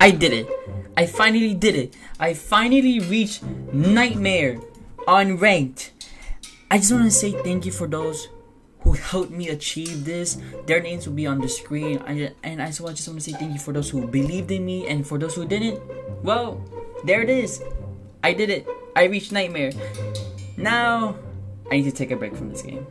I did it. I finally did it. I finally reached Nightmare on Ranked. I just want to say thank you for those who helped me achieve this. Their names will be on the screen. I just want to say thank you for those who believed in me, and for those who didn't, well, there it is. I did it. I reached Nightmare. Now, I need to take a break from this game.